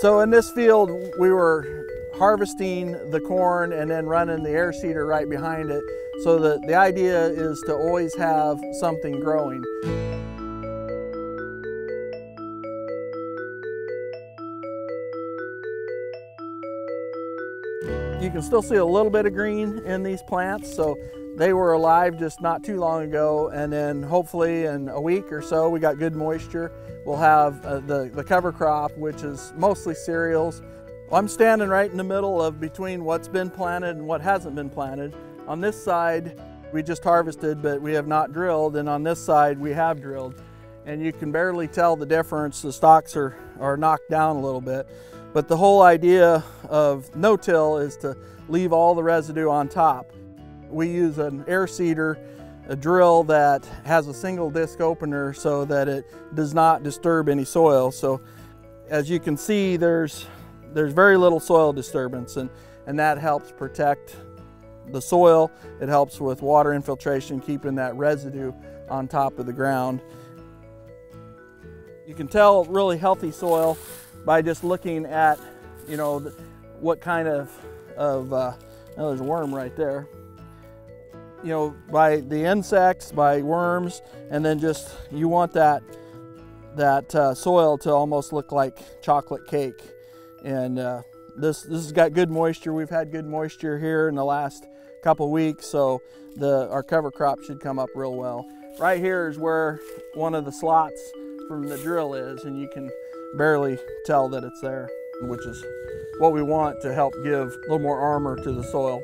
So in this field, we were harvesting the corn and then running the air seeder right behind it. So the idea is to always have something growing. You can still see a little bit of green in these plants, so they were alive just not too long ago, and then hopefully in a week or so we got good moisture. We'll have the cover crop, which is mostly cereals. I'm standing right in the middle of between what's been planted and what hasn't been planted. On this side we just harvested, but we have not drilled, and on this side we have drilled. And you can barely tell the difference. The stalks are knocked down a little bit. But the whole idea of no-till is to leave all the residue on top. We use an air seeder, a drill that has a single disc opener so that it does not disturb any soil. So as you can see, there's very little soil disturbance, and that helps protect the soil. It helps with water infiltration, keeping that residue on top of the ground. You can tell really healthy soil by just looking at, you know, what kind of oh, there's a worm right there. You know, by the insects, by worms, and then just, you want that soil to almost look like chocolate cake. And this has got good moisture. We've had good moisture here in the last couple weeks, so our cover crop should come up real well. Right here is where one of the slots from the drill is, and you can barely tell that it's there, which is what we want to help give a little more armor to the soil.